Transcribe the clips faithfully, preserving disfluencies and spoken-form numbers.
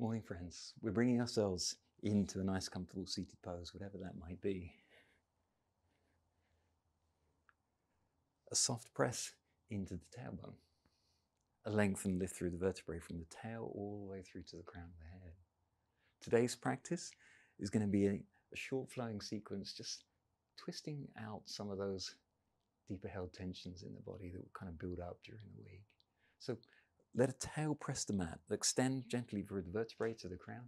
Morning, friends. We're bringing ourselves into a nice, comfortable seated pose, whatever that might be. A soft press into the tailbone. A lengthened lift through the vertebrae from the tail all the way through to the crown of the head. Today's practice is going to be a, a short flowing sequence, just twisting out some of those deeper held tensions in the body that will kind of build up during the week. So let a tail press the mat, extend gently through the vertebrae to the crown.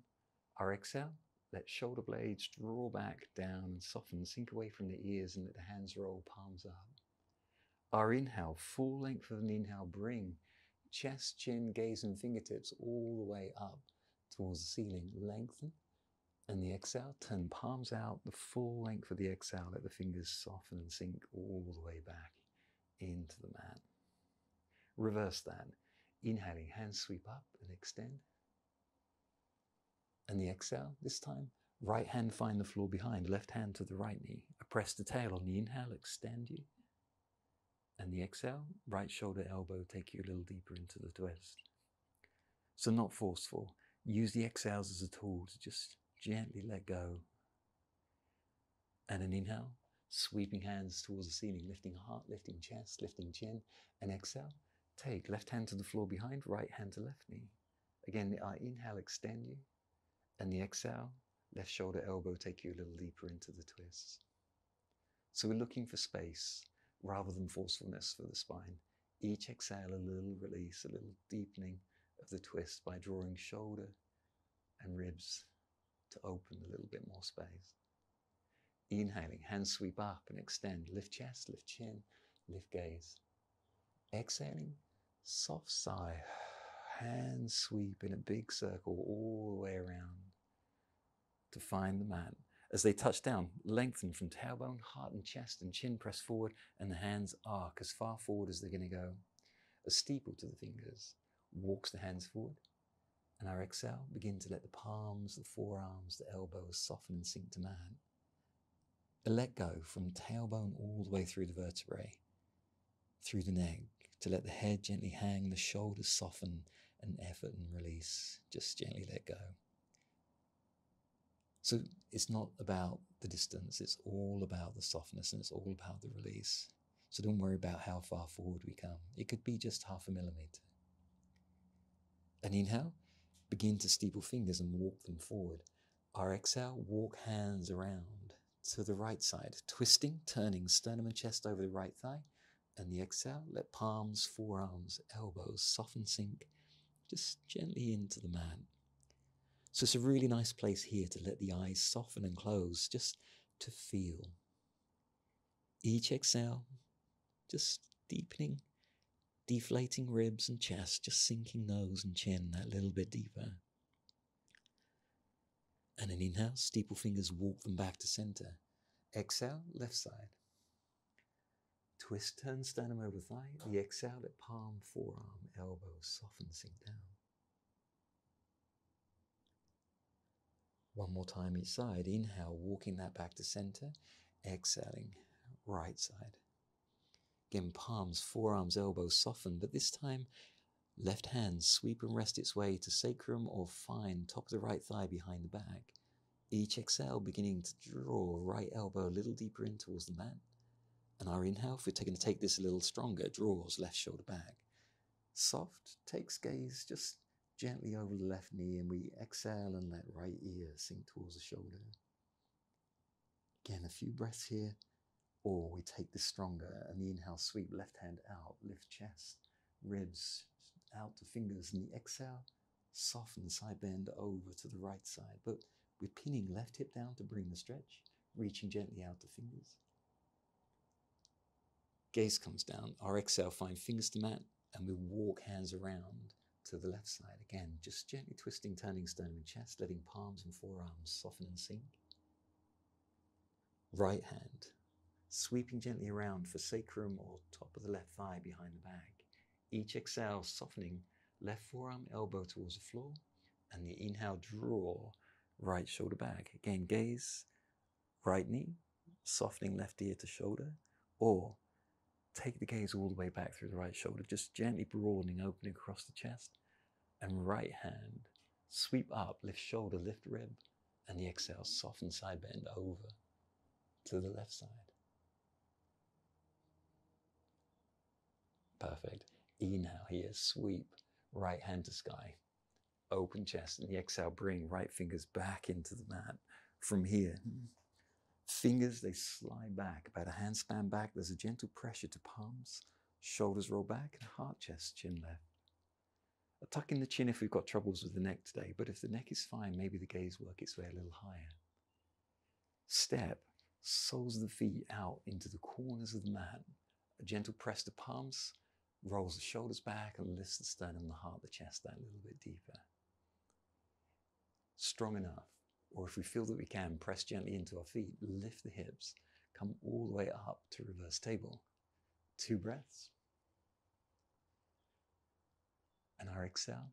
Our exhale, let shoulder blades draw back down and soften, sink away from the ears and let the hands roll, palms up. Our inhale, full length of an inhale, bring chest, chin, gaze and fingertips all the way up towards the ceiling. Lengthen, and the exhale, turn palms out, the full length of the exhale, let the fingers soften and sink all the way back into the mat. Reverse that. Inhaling, hands sweep up and extend. And the exhale, this time, right hand find the floor behind, left hand to the right knee. Press the tail on the inhale, extend you. And the exhale, right shoulder, elbow, take you a little deeper into the twist. So not forceful. Use the exhales as a tool to just gently let go. And an inhale, sweeping hands towards the ceiling, lifting heart, lifting chest, lifting chin. And exhale, take left hand to the floor behind, right hand to left knee. Again, our inhale, extend you. And the exhale, left shoulder, elbow, take you a little deeper into the twists. So we're looking for space rather than forcefulness for the spine. Each exhale, a little release, a little deepening of the twist by drawing shoulder and ribs to open a little bit more space. Inhaling, hands sweep up and extend. Lift chest, lift chin, lift gaze. Exhaling, soft sigh. Hands sweep in a big circle all the way around to find the mat. As they touch down, lengthen from tailbone, heart and chest and chin, press forward, and the hands arc as far forward as they're going to go. A steeple to the fingers, walks the hands forward, and our exhale, begin to let the palms, the forearms, the elbows soften and sink to mat. A let go from tailbone all the way through the vertebrae, through the neck, to let the head gently hang, the shoulders soften, and effort and release, just gently let go. So it's not about the distance, it's all about the softness and it's all about the release. So don't worry about how far forward we come. It could be just half a millimeter. And inhale, begin to steeple fingers and walk them forward. Our exhale, walk hands around to the right side, twisting, turning sternum and chest over the right thigh. And the exhale, let palms, forearms, elbows soften, sink, just gently into the mat. So it's a really nice place here to let the eyes soften and close, just to feel. Each exhale, just deepening, deflating ribs and chest, just sinking nose and chin that little bit deeper. And an inhale, steeple fingers, walk them back to center. Exhale, left side. Twist, turn sternum over thigh. The exhale, let palm, forearm, elbow soften, sink down. One more time each side. Inhale, walking that back to center. Exhaling, right side. Again, palms, forearms, elbows soften, but this time, left hand sweep and rest its way to sacrum or fine, top of the right thigh behind the back. Each exhale, beginning to draw right elbow a little deeper in towards the mat. And our inhale, if we're going to take this a little stronger, draws left shoulder back. Soft, takes gaze, just gently over the left knee, and we exhale and let right ear sink towards the shoulder. Again, a few breaths here, or we take this stronger, and the inhale, sweep left hand out, lift chest, ribs out to fingers, and the exhale, soften, side bend over to the right side, but we're pinning left hip down to bring the stretch, reaching gently out to fingers. Gaze comes down, our exhale, find fingers to mat, and we walk hands around to the left side. Again, just gently twisting, turning sternum and chest, letting palms and forearms soften and sink. Right hand, sweeping gently around for sacrum or top of the left thigh behind the back. Each exhale, softening left forearm, elbow towards the floor, and the inhale, draw right shoulder back. Again, gaze, right knee, softening left ear to shoulder, or take the gaze all the way back through the right shoulder, just gently broadening, opening across the chest, and right hand Sweep up, lift shoulder, lift rib, and the exhale, soften side bend over to the left side. Perfect. Inhale here, sweep, right hand to sky, open chest, and the exhale, bring right fingers back into the mat. From here, fingers, they slide back, about a handstand back. There's a gentle pressure to palms, shoulders roll back, and heart, chest, chin left. A tuck in the chin if we've got troubles with the neck today, but if the neck is fine, maybe the gaze work its way a little higher. Step, soles of the feet out into the corners of the mat. A gentle press to palms, rolls the shoulders back and lifts the sternum, the heart, the chest that little bit deeper. Strong enough, or if we feel that we can, press gently into our feet, lift the hips, come all the way up to reverse table. Two breaths. And our exhale,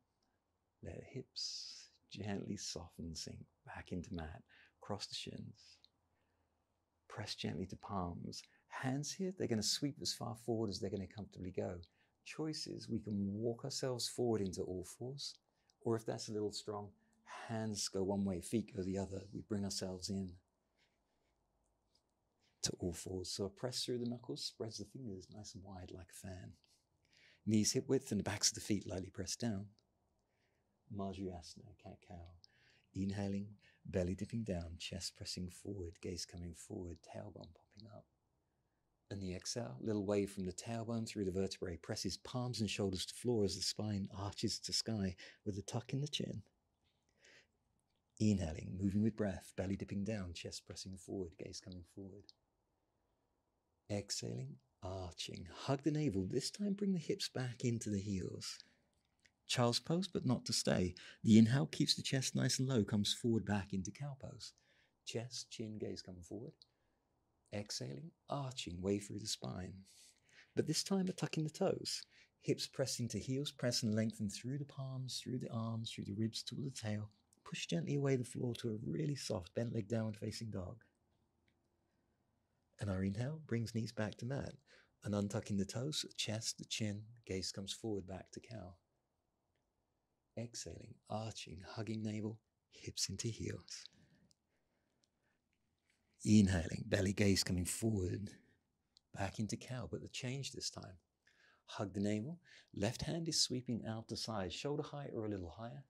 let hips gently soften, sink back into mat, cross the shins, press gently to palms. Hands here, they're going to sweep as far forward as they're going to comfortably go. Choices, we can walk ourselves forward into all fours, or if that's a little strong, hands go one way, feet go the other. We bring ourselves in to all fours. So press through the knuckles, spreads the fingers nice and wide like a fan. Knees hip width and the backs of the feet lightly pressed down. Marjaryasana, cat-cow. Inhaling, belly dipping down, chest pressing forward, gaze coming forward, tailbone popping up. And the exhale, little wave from the tailbone through the vertebrae, presses palms and shoulders to floor as the spine arches to sky with a tuck in the chin. Inhaling, moving with breath, belly dipping down, chest pressing forward, gaze coming forward. Exhaling, arching, hug the navel, this time bring the hips back into the heels. Child's pose, but not to stay. The inhale keeps the chest nice and low, comes forward back into cow pose. Chest, chin, gaze coming forward. Exhaling, arching, way through the spine. But this time a tuck in the toes. Hips pressing to heels, press and lengthen through the palms, through the arms, through the ribs, toward the tail. Push gently away the floor to a really soft bent leg downward facing dog. And our inhale brings knees back to mat. And untucking the toes, the chest, the chin, gaze comes forward back to cow. Exhaling, arching, hugging navel, hips into heels. Inhaling, belly gaze coming forward, back into cow, but the change this time. Hug the navel, left hand is sweeping out to side, shoulder height or a little higher.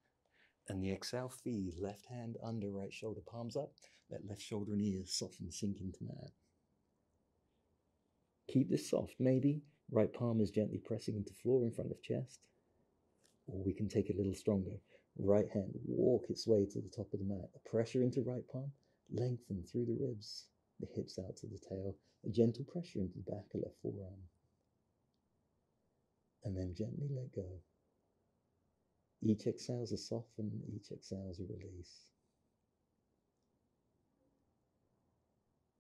And the exhale, feed, left hand under right shoulder, palms up, let left shoulder and ears soften, sink into mat. Keep this soft, maybe. Right palm is gently pressing into floor in front of chest. Or we can take it a little stronger. Right hand walk its way to the top of the mat. A pressure into right palm, lengthen through the ribs, the hips out to the tail. A gentle pressure into the back of left forearm. And then gently let go. Each exhale is a soften, each exhale is a release.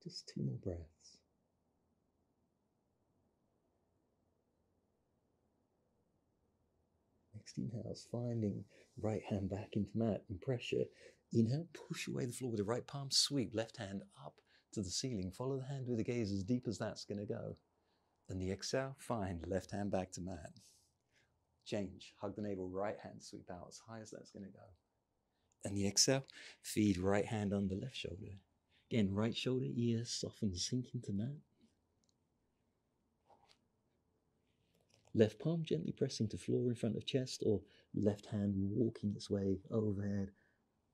Just two more breaths. Next inhale is finding right hand back into mat and pressure. Inhale, push away the floor with the right palm, sweep left hand up to the ceiling. Follow the hand with the gaze as deep as that's going to go. And the exhale, find left hand back to mat. Change, hug the navel, right hand sweep out as high as that's going to go. And the exhale, feed right hand under left shoulder. Again, right shoulder, ears soften, sink into mat. Left palm gently pressing to floor in front of chest, or left hand walking its way overhead.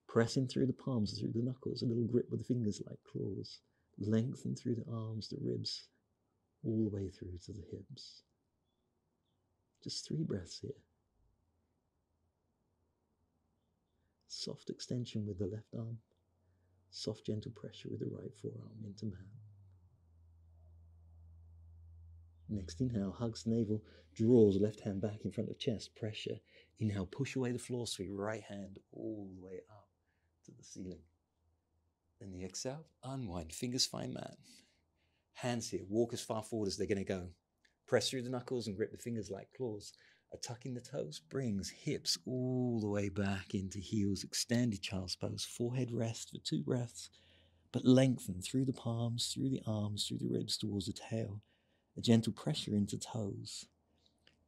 Pressing through the palms, through the knuckles, a little grip with the fingers like claws. Lengthen through the arms, the ribs, all the way through to the hips. Just three breaths here. Soft extension with the left arm. Soft, gentle pressure with the right forearm into mat. Next inhale, hugs the navel, draws left hand back in front of chest, pressure. Inhale, push away the floor, sweep right hand all the way up to the ceiling. And the exhale, unwind, fingers find mat. Hands here, walk as far forward as they're going to go. Press through the knuckles and grip the fingers like claws. A tuck in the toes brings hips all the way back into heels, extended child's pose, forehead rest for two breaths, but lengthen through the palms, through the arms, through the ribs towards the tail. A gentle pressure into toes.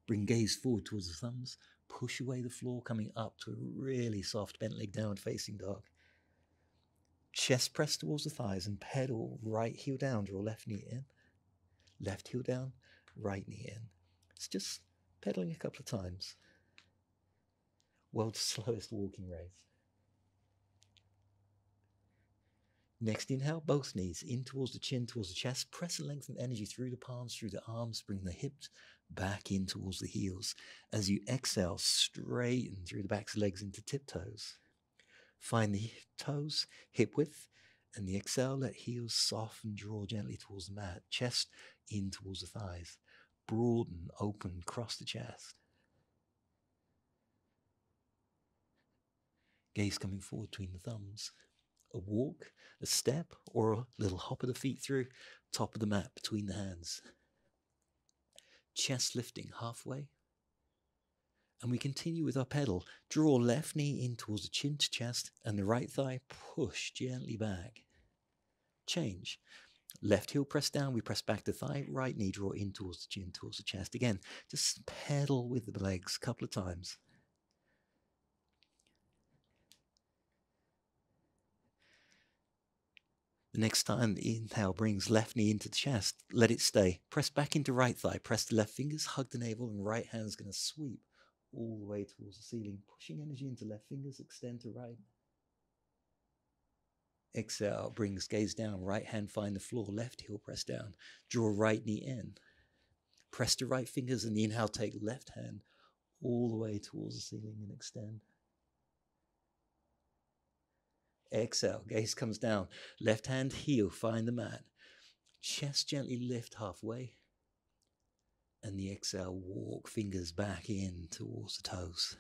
Bring gaze forward towards the thumbs. push away the floor, coming up to a really soft bent leg down, facing dog. Chest press towards the thighs and pedal right heel down, draw left knee in, left heel down, right knee in. It's just pedaling a couple of times. World's slowest walking race. Next inhale, both knees in towards the chin, towards the chest. Press and lengthen energy through the palms, through the arms. Bring the hips back in towards the heels. As you exhale, straighten through the backs of legs into tiptoes. Find the toes, hip width, and the exhale, let heels soften, draw gently towards the mat. Chest in towards the thighs. Broaden, open, cross the chest. Gaze coming forward between the thumbs. A walk, a step, or a little hop of the feet through, top of the mat between the hands. Chest lifting halfway. And we continue with our pedal. Draw left knee in towards the chin to chest and the right thigh push gently back. Change. Left heel press down, we press back the thigh, right knee draw in towards the chin, towards the chest. Again, just pedal with the legs a couple of times. The next time the inhale brings left knee into the chest, let it stay. Press back into right thigh, press the left fingers, hug the navel, and right hand's going to sweep all the way towards the ceiling, pushing energy into left fingers, extend to right. Exhale, brings gaze down, right hand find the floor, left heel press down, draw right knee in. Press the right fingers and the inhale, take left hand all the way towards the ceiling and extend. Exhale, gaze comes down, left hand heel, find the mat. Chest gently lift halfway. And the exhale, walk fingers back in towards the toes.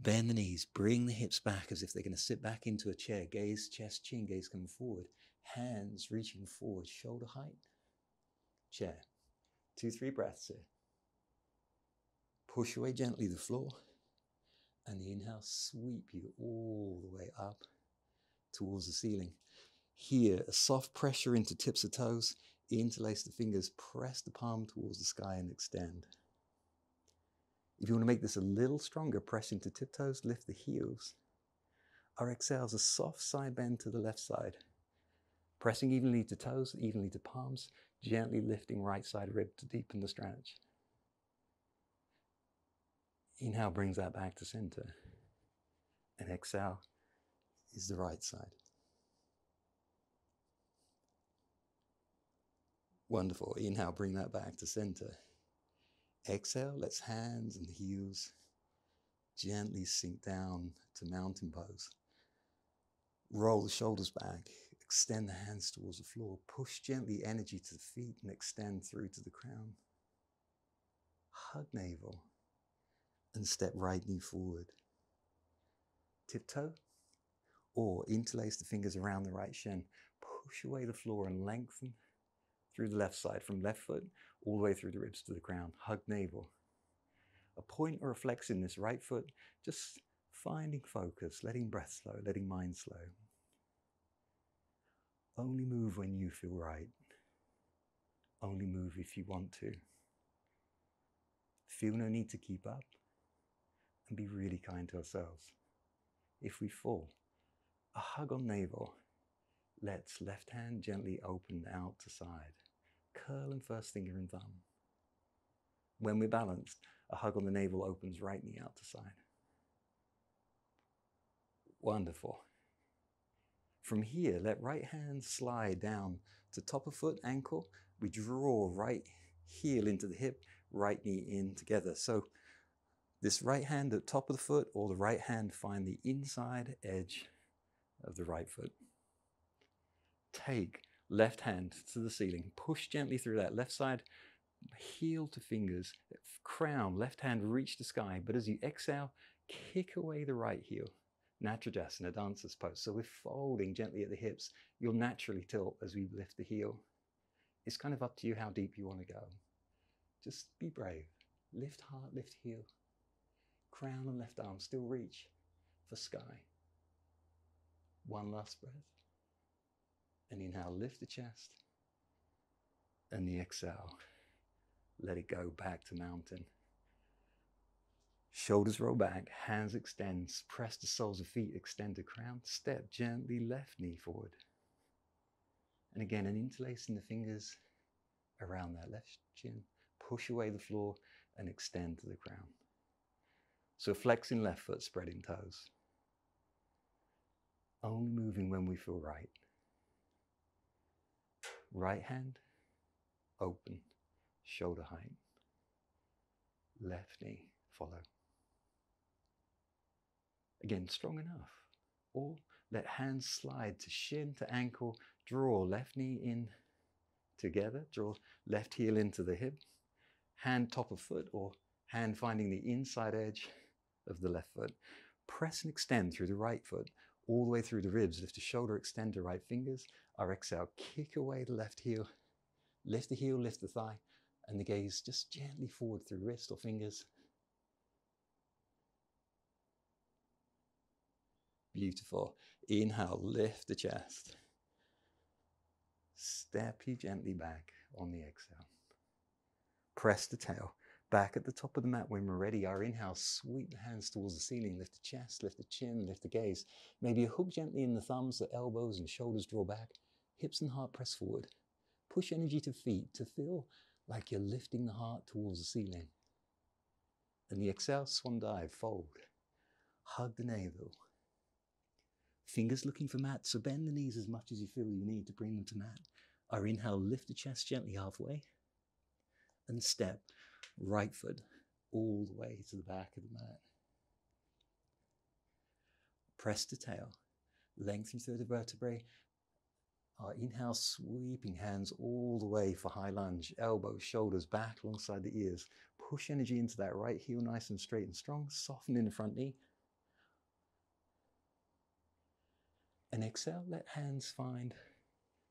Bend the knees, bring the hips back as if they're going to sit back into a chair. Gaze, chest, chin, gaze coming forward. Hands reaching forward, shoulder height. Chair. Two, three breaths here. Push away gently the floor. And the inhale, sweep you all the way up towards the ceiling. Here, a soft pressure into tips of toes. Interlace the fingers, press the palm towards the sky and extend. If you want to make this a little stronger, press into tiptoes, lift the heels. Our exhales, a soft side bend to the left side. Pressing evenly to toes, evenly to palms, gently lifting right side rib to deepen the stretch. Inhale brings that back to center. And exhale is the right side. Wonderful. Inhale, bring that back to center. Exhale, let's hands and heels gently sink down to mountain pose. Roll the shoulders back, extend the hands towards the floor, push gently energy to the feet and extend through to the crown. Hug navel and step right knee forward. Tiptoe or interlace the fingers around the right shin. Push away the floor and lengthen through the left side, from left foot all the way through the ribs to the ground. Hug navel. A point or a flex in this right foot, just finding focus, letting breath slow, letting mind slow. Only move when you feel right. Only move if you want to. Feel no need to keep up and be really kind to ourselves. If we fall, a hug on navel. Let's left hand gently open out to side. Curl and first finger and thumb. When we're balanced, a hug on the navel opens right knee out to side. Wonderful. From here, let right hand slide down to top of foot, ankle. We draw right heel into the hip, right knee in together. So this right hand at top of the foot or the right hand find the inside edge of the right foot. Take left hand to the ceiling, push gently through that left side, heel to fingers, crown, left hand reach the sky, but as you exhale, kick away the right heel. Natarajasana, dancer's pose. So we're folding gently at the hips. You'll naturally tilt as we lift the heel. It's kind of up to you how deep you want to go. Just be brave. Lift heart, lift heel. Crown and left arm still reach for sky. One last breath. And inhale, lift the chest. And the exhale, let it go back to mountain. Shoulders roll back, hands extend, press the soles of feet, extend the crown, step gently left knee forward. And again, an interlacing the fingers around that left shin, push away the floor and extend to the crown. So flexing left foot, spreading toes. Only moving when we feel right. Right hand, open, shoulder height. Left knee, follow. Again, strong enough. Or let hands slide to shin to ankle, draw left knee in together, draw left heel into the hip, hand top of foot or hand finding the inside edge of the left foot. Press and extend through the right foot, all the way through the ribs. Lift the shoulder, extend the right fingers. Our exhale, kick away the left heel. Lift the heel, lift the thigh, and the gaze just gently forward through wrist or fingers. Beautiful. Inhale, lift the chest. Step you gently back on the exhale. Press the tail back at the top of the mat when we're ready. Our inhale, sweep the hands towards the ceiling. Lift the chest, lift the chin, lift the gaze. Maybe you hook gently in the thumbs, the elbows and shoulders draw back. Hips and heart press forward. Push energy to feet to feel like you're lifting the heart towards the ceiling. And the exhale, swan dive, fold. Hug the navel. Fingers looking for mat, so bend the knees as much as you feel you need to bring them to mat. Our inhale, lift the chest gently halfway and step right foot all the way to the back of the mat. Press the tail, lengthen through the vertebrae. Our inhale, sweeping hands all the way for high lunge, elbows, shoulders back alongside the ears. Push energy into that right heel, nice and straight and strong, soften in the front knee. And exhale, let hands find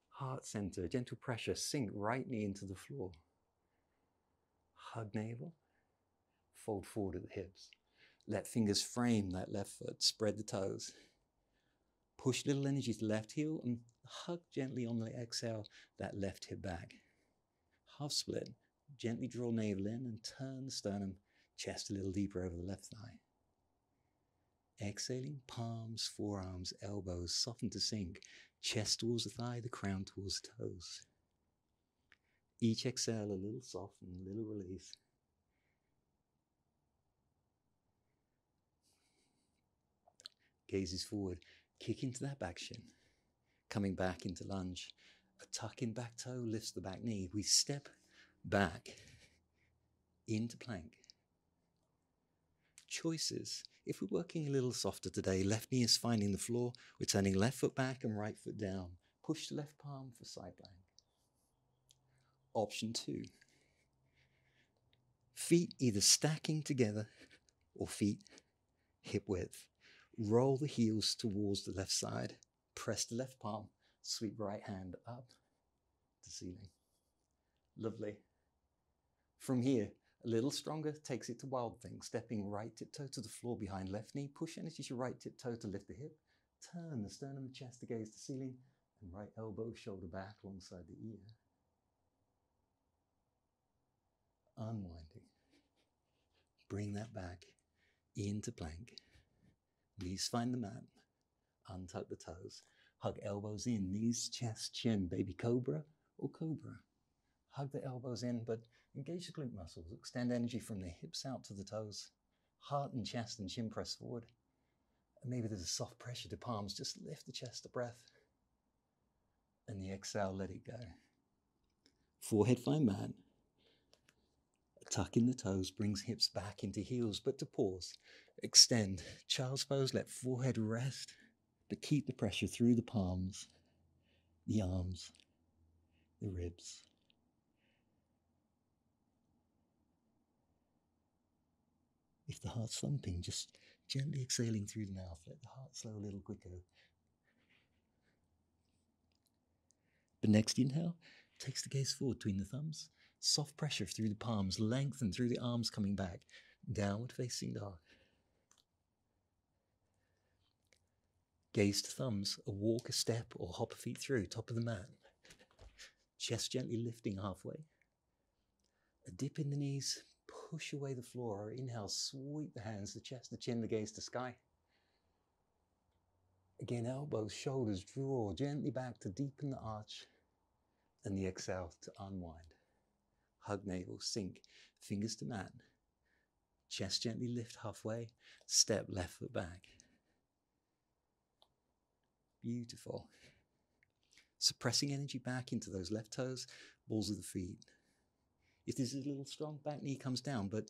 heart center, gentle pressure, sink right knee into the floor. Hug navel, fold forward at the hips. Let fingers frame that left foot, spread the toes. Push little energy to left heel and hug gently on the exhale, that left hip back. Half split, gently draw navel in and turn the sternum, chest a little deeper over the left thigh. Exhaling, palms, forearms, elbows, soften to sink, chest towards the thigh, the crown towards the toes. Each exhale, a little soften, a little release. Gazes forward, kick into that back shin. Coming back into lunge. A tuck in back toe lifts the back knee. We step back into plank. Choices. If we're working a little softer today, left knee is finding the floor. We're turning left foot back and right foot down. Push the left palm for side plank. Option two. Feet either stacking together or feet hip width. Roll the heels towards the left side. Press the left palm, sweep right hand up to ceiling. Lovely. From here, a little stronger, takes it to wild thing. Stepping right tiptoe to the floor behind left knee. Push energy to right tiptoe to lift the hip. Turn the sternum and chest to gaze to ceiling. And right elbow, shoulder back alongside the ear. Unwinding. Bring that back into plank. Knees find the mat. Untuck the toes, hug elbows in, knees, chest, chin, baby cobra or cobra. Hug the elbows in, but engage the glute muscles. Extend energy from the hips out to the toes. Heart and chest and chin press forward. And maybe there's a soft pressure to palms. Just lift the chest to breath. And the exhale, let it go. Forehead find mat. Tuck in the toes, brings hips back into heels, but to pause. Extend, child's pose, let forehead rest. But keep the pressure through the palms, the arms, the ribs. If the heart's thumping, just gently exhaling through the mouth. Let the heart slow a little quicker. The next inhale takes the gaze forward between the thumbs. Soft pressure through the palms, lengthen through the arms coming back. Downward facing dog. Gaze to thumbs, a walk, a step, or hop a feet through, top of the mat. Chest gently lifting halfway. A dip in the knees, push away the floor. Our inhale, sweep the hands, the chest, the chin, the gaze to sky. Again, elbows, shoulders, draw gently back to deepen the arch, and the exhale to unwind. Hug navel, sink, fingers to mat. Chest gently lift halfway, step left foot back. Beautiful. Suppressing energy back into those left toes, balls of the feet. If this is a little strong, back knee comes down, but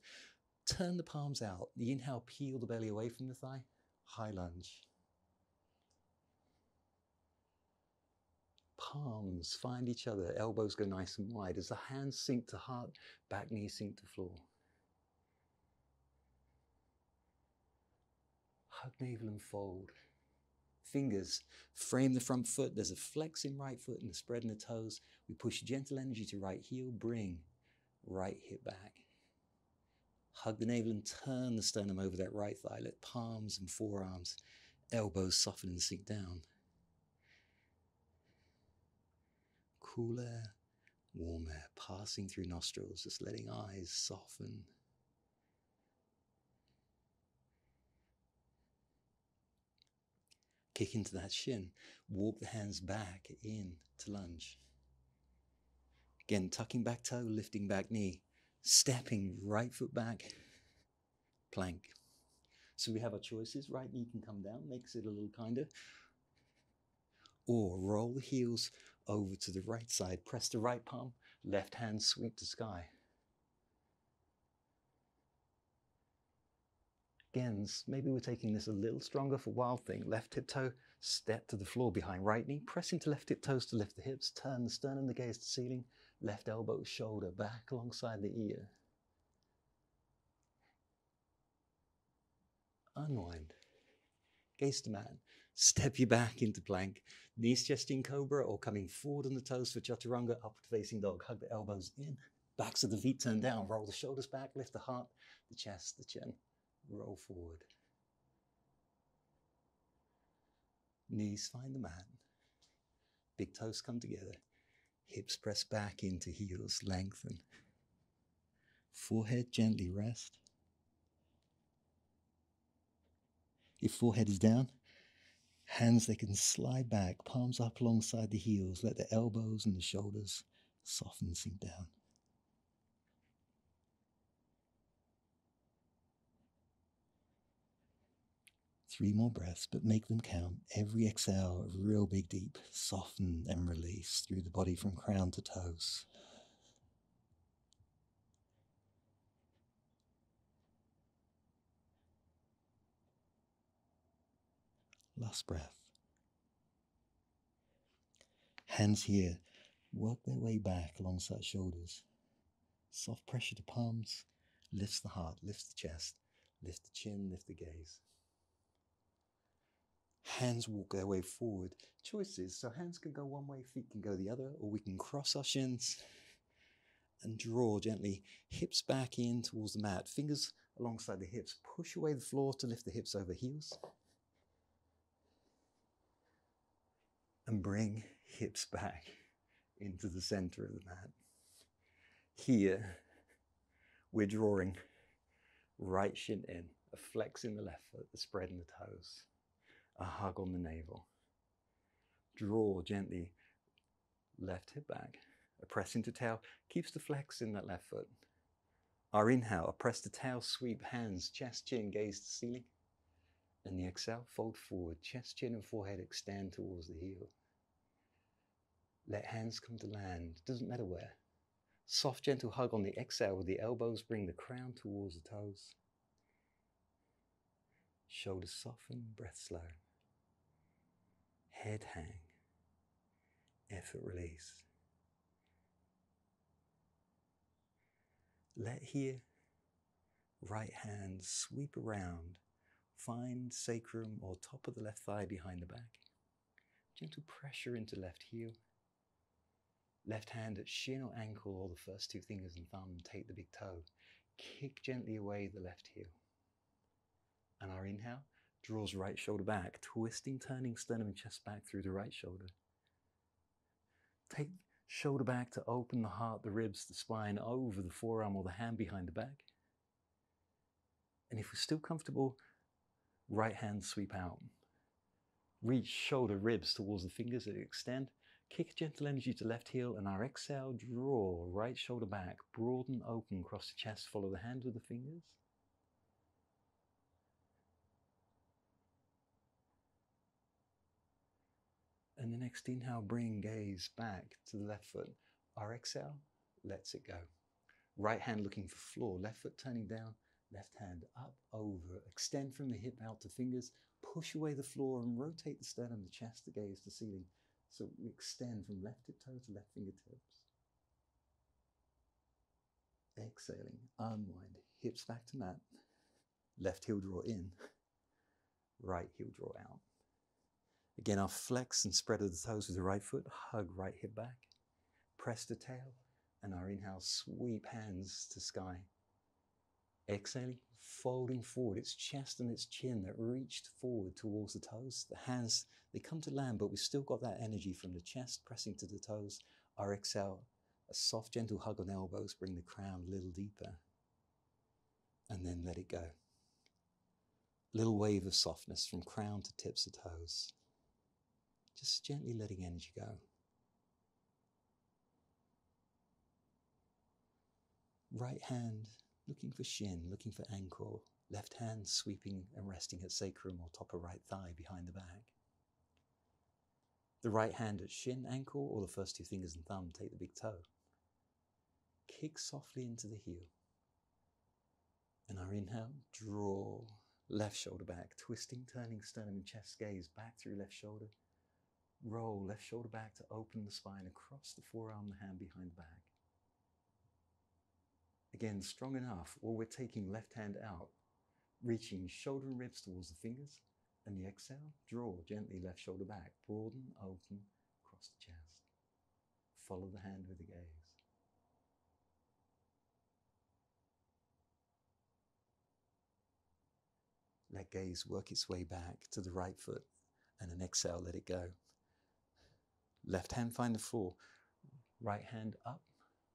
turn the palms out. The inhale, peel the belly away from the thigh, high lunge. Palms find each other, elbows go nice and wide. As the hands sink to heart, back knee sink to floor. Hug navel and fold. Fingers frame the front foot. There's a flex in right foot and a spread in the toes. We push gentle energy to right heel, bring right hip back. Hug the navel and turn the sternum over that right thigh. Let palms and forearms, elbows soften and sink down. Cool air, warm air, passing through nostrils, just letting eyes soften. Kick into that shin, walk the hands back in to lunge. Again, tucking back toe, lifting back knee, stepping right foot back, plank. So we have our choices. Right knee can come down, makes it a little kinder. Or roll the heels over to the right side, press the right palm, left hand sweep to sky. Again, maybe we're taking this a little stronger for Wild Thing. Left hip toe, step to the floor behind right knee, press into left hip toes to lift the hips, turn the sternum, the gaze to ceiling, left elbow, shoulder back alongside the ear. Unwind, gaze to mat, step you back into plank, knees chest in cobra or coming forward on the toes for chaturanga, upward facing dog, hug the elbows in, backs of the feet turn down, roll the shoulders back, lift the heart, the chest, the chin. Roll forward. Knees find the mat. Big toes come together. Hips press back into heels, lengthen. Forehead gently rest. If forehead is down, hands they can slide back, palms up alongside the heels. Let the elbows and the shoulders soften, sink down. Three more breaths, but make them count. Every exhale, a real big deep. Soften and release through the body from crown to toes. Last breath. Hands here, work their way back alongside shoulders. Soft pressure to palms, lifts the heart, lifts the chest, lift the chin, lift the gaze. Hands walk their way forward. Choices, so hands can go one way, feet can go the other, or we can cross our shins and draw gently. Hips back in towards the mat, fingers alongside the hips. Push away the floor to lift the hips over heels. And bring hips back into the center of the mat. Here, we're drawing right shin in, a flex in the left foot, the spread in the toes. A hug on the navel. Draw gently, left hip back. A press into tail, keeps the flex in that left foot. Our inhale, a press to tail, sweep hands, chest, chin, gaze to ceiling. And the exhale, fold forward, chest, chin and forehead extend towards the heel. Let hands come to land, doesn't matter where. Soft, gentle hug on the exhale with the elbows, bring the crown towards the toes. Shoulders soften, breath slow. Head hang, effort release. Let here, right hand sweep around, find sacrum or top of the left thigh behind the back. Gentle pressure into left heel. Left hand at shin or ankle or the first two fingers and thumb, take the big toe. Kick gently away the left heel. And our inhale draws right shoulder back, twisting, turning sternum and chest back through the right shoulder. Take Shoulder back to open the heart, the ribs, the spine, over the forearm or the hand behind the back. And if we're still comfortable, right hand sweep out. Reach shoulder, ribs towards the fingers that extend. Kick gentle energy to left heel, and our exhale, draw right shoulder back, broaden open, cross the chest, follow the hand with the fingers. And the next inhale, bring gaze back to the left foot. Our exhale lets it go. Right hand looking for floor, left foot turning down, left hand up, over. Extend from the hip out to fingers, push away the floor and rotate the sternum, the chest, the gaze, the ceiling. So we extend from left tip toe to left fingertips. Exhaling, unwind, hips back to mat. Left heel draw in, right heel draw out. Again, I'll flex and spread of the toes with the right foot, hug right hip back, press the tail, and our inhale, sweep hands to sky. Exhaling, folding forward. It's chest and it's chin that reached forward towards the toes. The hands, they come to land, but we've still got that energy from the chest pressing to the toes. Our exhale, a soft, gentle hug on elbows, bring the crown a little deeper, and then let it go. Little wave of softness from crown to tips of toes. Just gently letting energy go. Right hand looking for shin, looking for ankle. Left hand sweeping and resting at sacrum or top of right thigh behind the back. The right hand at shin, ankle, or the first two fingers and thumb, take the big toe. Kick softly into the heel. And our inhale, draw left shoulder back, twisting, turning sternum and chest, gaze back through left shoulder. Roll left shoulder back to open the spine, across the forearm, the hand behind the back. Again, strong enough, or we're taking left hand out, reaching shoulder and ribs towards the fingers, and the exhale, draw gently left shoulder back, broaden, open, cross the chest. Follow the hand with the gaze. Let gaze work its way back to the right foot, and an exhale, let it go. Left hand find the floor, right hand up,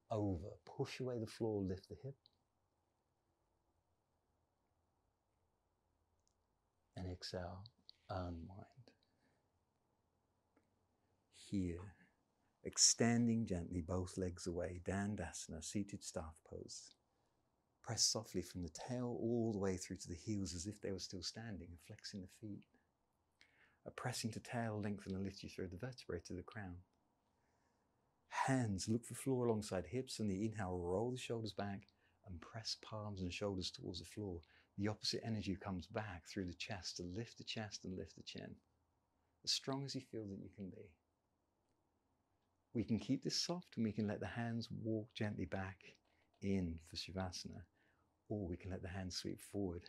over, push away the floor, lift the hip. And exhale, unwind. Here, extending gently both legs away, dandasana, seated staff pose. Press softly from the tail all the way through to the heels as if they were still standing and flexing the feet. A pressing to tail, lengthen and lift you through the vertebrae to the crown. Hands look for floor alongside hips, and the inhale, roll the shoulders back and press palms and shoulders towards the floor. The opposite energy comes back through the chest to lift the chest and lift the chin. As strong as you feel that you can be. We can keep this soft and we can let the hands walk gently back in for Shavasana, or we can let the hands sweep forward.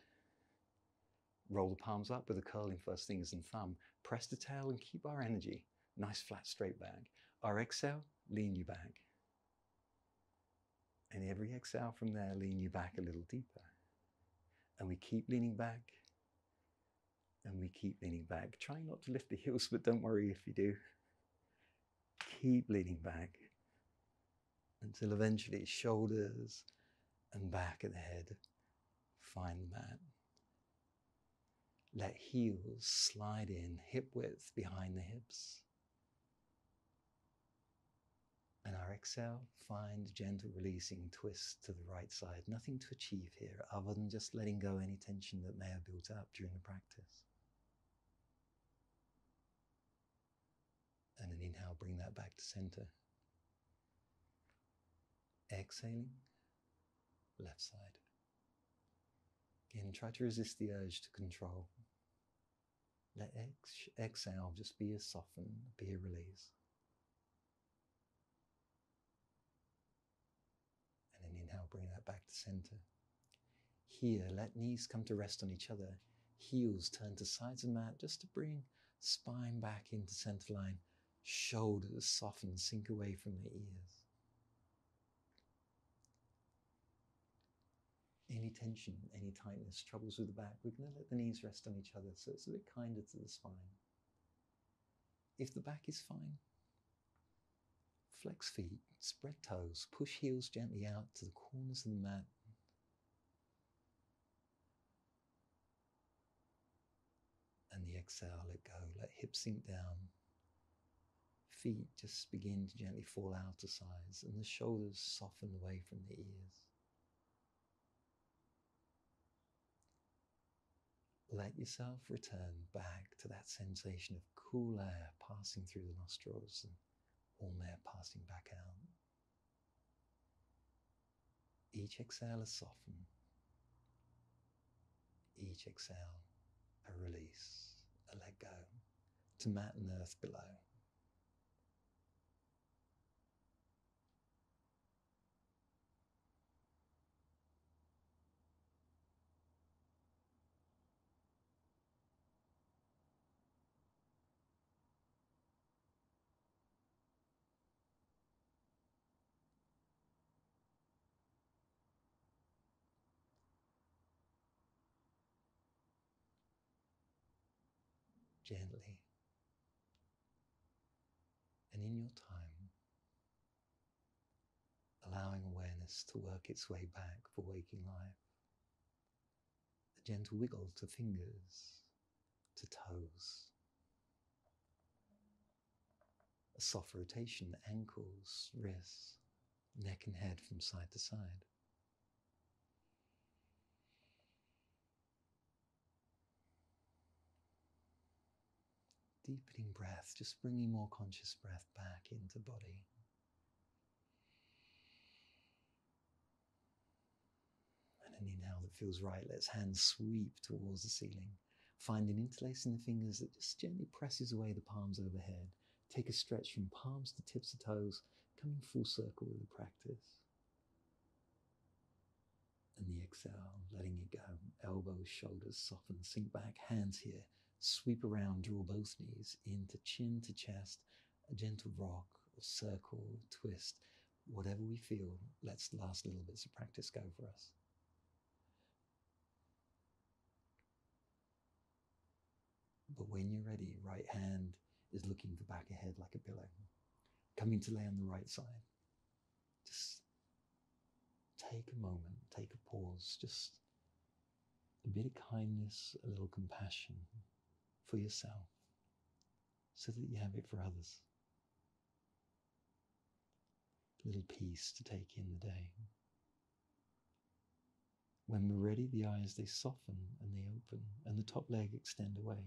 Roll the palms up with a curling first fingers and thumb. Press the tail and keep our energy. Nice flat straight back. Our exhale, lean you back. And every exhale from there, lean you back a little deeper. And we keep leaning back. And we keep leaning back. Try not to lift the heels, but don't worry if you do. Keep leaning back until eventually shoulders and back of the head find the mat. Let heels slide in, hip width behind the hips. And our exhale, find gentle releasing, twist to the right side. Nothing to achieve here other than just letting go any tension that may have built up during the practice. And an inhale, bring that back to center. Exhaling, left side. Again, try to resist the urge to control. Let ex exhale just be a soften, be a release. And then inhale, bring that back to center. Here, let knees come to rest on each other. Heels turn to sides of mat just to bring spine back into center line. Shoulders soften, sink away from the ears. Any tension, any tightness, troubles with the back, we're going to let the knees rest on each other so it's a bit kinder to the spine. If the back is fine, Flex feet, spread toes, push heels gently out to the corners of the mat. And the exhale, let go. Let hips sink down. Feet just begin to gently fall out to sides, and the shoulders soften away from the ears. Let yourself return back to that sensation of cool air passing through the nostrils and warm air passing back out. Each exhale is softened. Each exhale, a release, a let go to mat and earth below. Gently, and in your time, allowing awareness to work its way back for waking life. A gentle wiggle to fingers, to toes. A soft rotation, ankles, wrists, neck and head from side to side. Deepening breath, just bringing more conscious breath back into body. And an inhale that feels right, lets hands sweep towards the ceiling. Find an interlace in the fingers that just gently presses away the palms overhead. Take a stretch from palms to tips of toes, coming full circle with the practice. And the exhale, letting it go. Elbows, shoulders soften, sink back, hands here. Sweep around, draw both knees into chin to chest, a gentle rock or circle, twist. Whatever we feel, lets the last little bits of practice go for us. But when you're ready, right hand is looking for back ahead like a pillow. Coming to lay on the right side. Just take a moment, take a pause, just a bit of kindness, a little compassion for yourself, so that you have it for others. A little peace to take in the day. When we're ready, the eyes, they soften and they open, and the top leg extend away.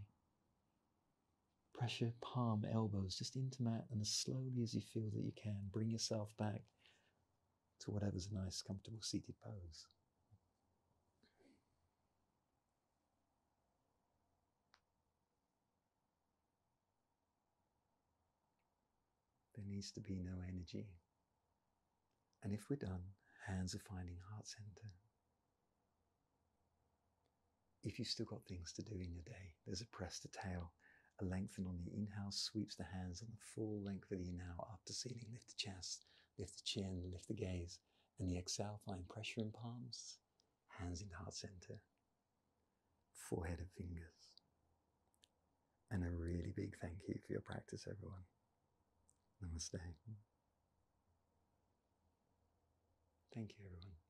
Pressure, palm, elbows, just into mat, and as slowly as you feel that you can, bring yourself back to whatever's a nice, comfortable seated pose. There needs to be no energy. And if we're done, hands are finding heart center. If you've still got things to do in your day, there's a press to tail, a lengthen on the inhale, sweeps the hands on the full length of the inhale, up to ceiling, lift the chest, lift the chin, lift the gaze, and the exhale, find pressure in palms, hands in heart center, forehead and fingers. And a really big thank you for your practice, everyone. Namaste. Thank you, everyone.